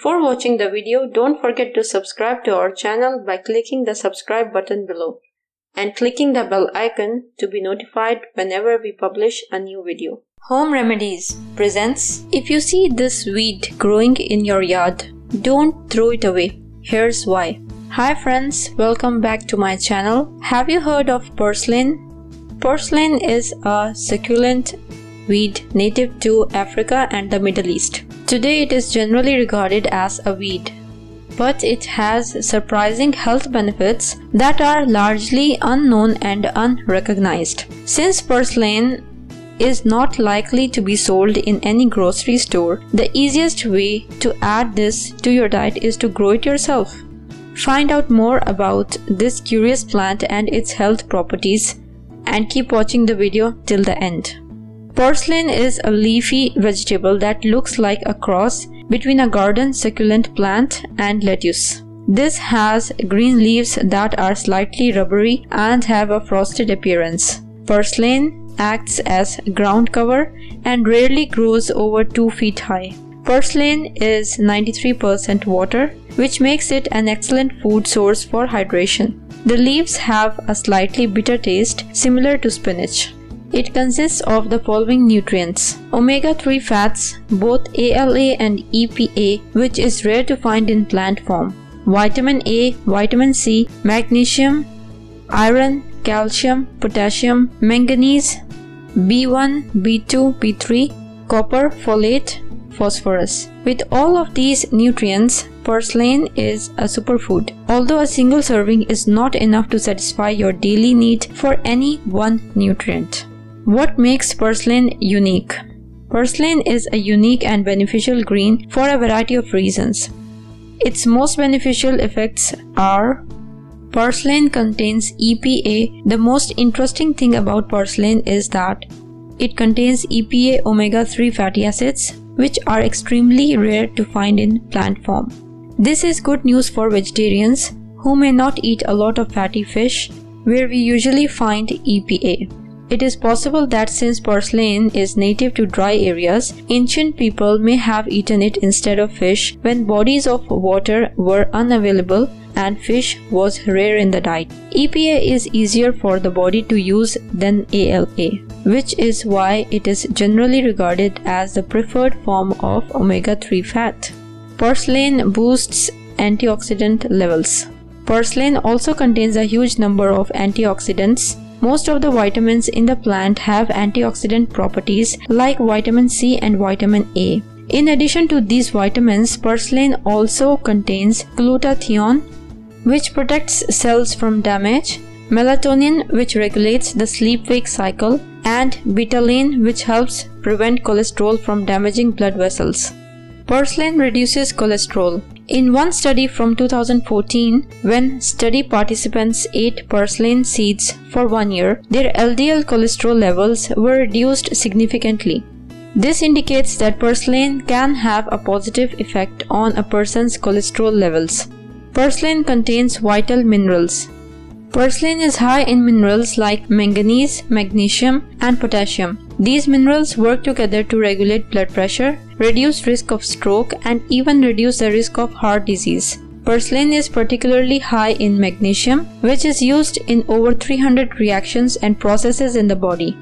Before watching the video, don't forget to subscribe to our channel by clicking the subscribe button below and clicking the bell icon to be notified whenever we publish a new video. Home Remedies presents. If you see this weed growing in your yard, don't throw it away. Here's why. Hi friends, welcome back to my channel. Have you heard of purslane? Purslane is a succulent weed native to Africa and the Middle East. Today it is generally regarded as a weed, but it has surprising health benefits that are largely unknown and unrecognized. Since purslane is not likely to be sold in any grocery store, the easiest way to add this to your diet is to grow it yourself. Find out more about this curious plant and its health properties and keep watching the video till the end. Purslane is a leafy vegetable that looks like a cross between a garden succulent plant and lettuce. This has green leaves that are slightly rubbery and have a frosted appearance. Purslane acts as ground cover and rarely grows over 2 feet high. Purslane is 93% water, which makes it an excellent food source for hydration. The leaves have a slightly bitter taste similar to spinach. It consists of the following nutrients: omega-3 fats, both ALA and EPA, which is rare to find in plant form, vitamin A, vitamin C, magnesium, iron, calcium, potassium, manganese, B1, B2, B3, copper, folate, phosphorus. With all of these nutrients, purslane is a superfood. Although a single serving is not enough to satisfy your daily need for any one nutrient. What makes purslane unique? Purslane is a unique and beneficial green for a variety of reasons. Its most beneficial effects are: purslane contains EPA. The most interesting thing about purslane is that it contains EPA omega-3 fatty acids, which are extremely rare to find in plant form. This is good news for vegetarians who may not eat a lot of fatty fish, where we usually find EPA. It is possible that since purslane is native to dry areas, ancient people may have eaten it instead of fish when bodies of water were unavailable and fish was rare in the diet. EPA is easier for the body to use than ALA, which is why it is generally regarded as the preferred form of omega-3 fat. Purslane boosts antioxidant levels. Purslane also contains a huge number of antioxidants. Most of the vitamins in the plant have antioxidant properties like vitamin C and vitamin A. In addition to these vitamins, purslane also contains glutathione, which protects cells from damage, melatonin, which regulates the sleep-wake cycle, and betalain, which helps prevent cholesterol from damaging blood vessels. Purslane reduces cholesterol. In one study from 2014, when study participants ate purslane seeds for 1 year, their LDL cholesterol levels were reduced significantly. This indicates that purslane can have a positive effect on a person's cholesterol levels. Purslane contains vital minerals. Purslane is high in minerals like manganese, magnesium, and potassium. These minerals work together to regulate blood pressure, reduce risk of stroke, and even reduce the risk of heart disease. Purslane is particularly high in magnesium, which is used in over 300 reactions and processes in the body.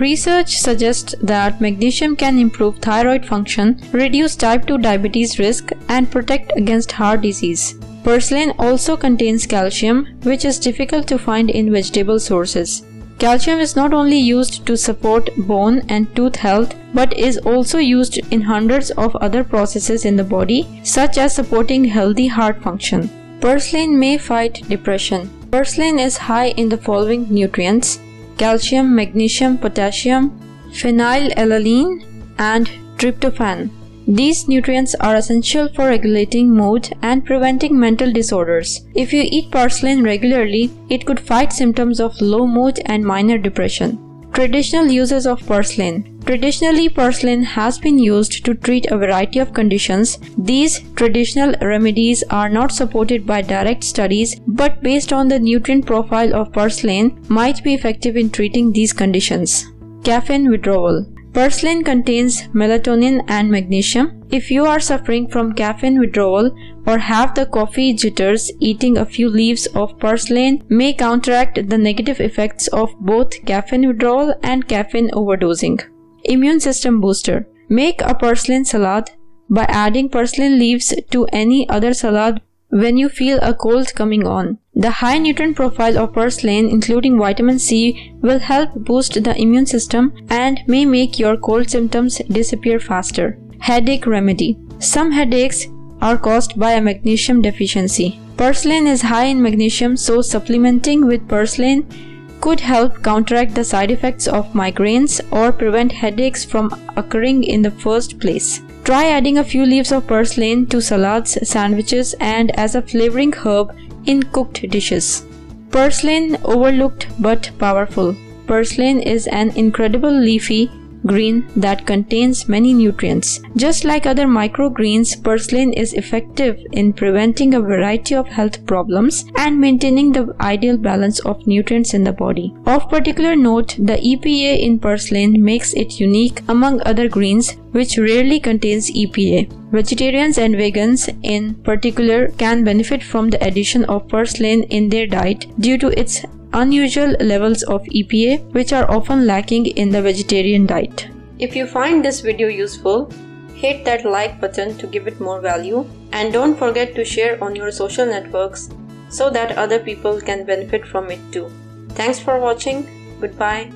Research suggests that magnesium can improve thyroid function, reduce type 2 diabetes risk, and protect against heart disease. Purslane also contains calcium, which is difficult to find in vegetable sources. Calcium is not only used to support bone and tooth health, but is also used in hundreds of other processes in the body, such as supporting healthy heart function. Purslane may fight depression. Purslane is high in the following nutrients: calcium, magnesium, potassium, phenylalanine, and tryptophan. These nutrients are essential for regulating mood and preventing mental disorders. If you eat purslane regularly, it could fight symptoms of low mood and minor depression. Traditional uses of purslane. Traditionally, purslane has been used to treat a variety of conditions. These traditional remedies are not supported by direct studies, but based on the nutrient profile of purslane, might be effective in treating these conditions. Caffeine withdrawal. Purslane contains melatonin and magnesium. If you are suffering from caffeine withdrawal or have the coffee jitters, eating a few leaves of purslane may counteract the negative effects of both caffeine withdrawal and caffeine overdosing. Immune system booster. Make a purslane salad by adding purslane leaves to any other salad when you feel a cold coming on. The high nutrient profile of purslane, including vitamin C, will help boost the immune system and may make your cold symptoms disappear faster. Headache remedy. Some headaches are caused by a magnesium deficiency. Purslane is high in magnesium, so supplementing with purslane could help counteract the side effects of migraines or prevent headaches from occurring in the first place. Try adding a few leaves of purslane to salads, sandwiches, and as a flavoring herb in cooked dishes. Purslane, overlooked but powerful. Purslane is an incredible leafy green that contains many nutrients. Just like other microgreens, purslane is effective in preventing a variety of health problems and maintaining the ideal balance of nutrients in the body. Of particular note, the EPA in purslane makes it unique among other greens, which rarely contains EPA. Vegetarians and vegans in particular can benefit from the addition of purslane in their diet due to its unusual levels of EPA, which are often lacking in the vegetarian diet. If you find this video useful, hit that like button to give it more value, and don't forget to share on your social networks so that other people can benefit from it too. Thanks for watching. Goodbye.